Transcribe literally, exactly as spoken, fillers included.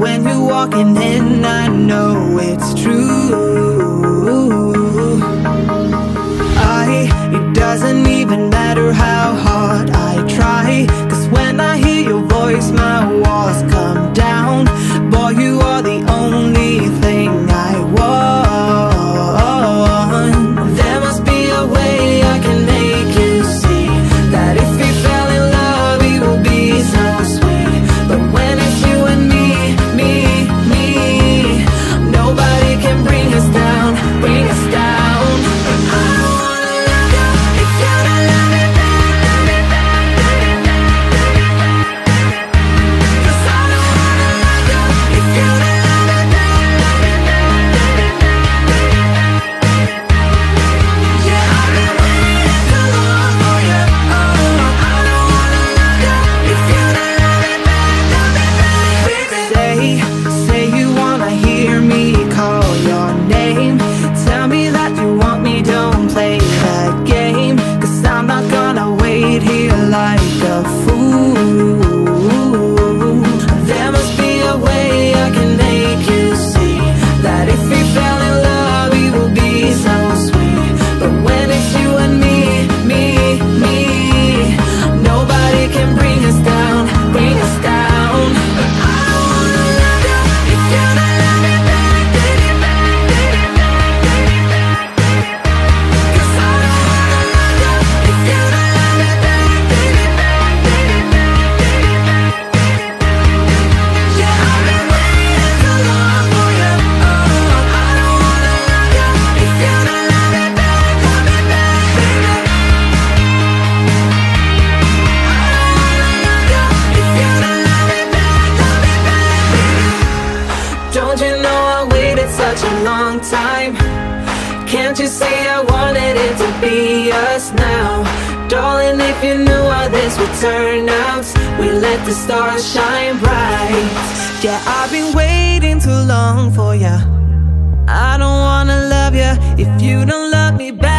When you're walking in, I know it's true. I, it doesn't even matter how hard I try, 'cause when I hear your voice, my walls come down. Boy, you are the only thing I want. There must be a way I can make you see that if we fell in love, it would be so sweet. But when it's you and me, me, me, nobody can bring us down, bring us down. I don't wanna love you if you don't love me, 'cause I don't wanna love you if you don't love me. Yeah, I've been waiting so long for you. Oh, I don't wanna love you if you don't love me, love me, baby. Say, say you wanna hear me call your name. Tell me that you want me, don't play that game. 'Cause I'm not gonna wait here like a fool. There must be a way I can make you see that if we fell in love, it would be so sweet. But when it's you and me, me, me, nobody can bring us down, bring us down. I don't wanna love you if you don't love me, baby. 'Cause I don't wanna love you if you don't love me, baby. Yeah, I've been waiting so long for you. Oh, I don't wanna love you if you don't love me, baby, love me, baby. I don't wanna love you if you don't love me, baby, love me, baby. Don't you know I waited such a long time? Can't you see I wanted it to be us now? Darling, if you knew how this would turn out, we let the stars shine bright. Yeah, I've been waiting too long for ya. I don't wanna love ya if you don't love me back.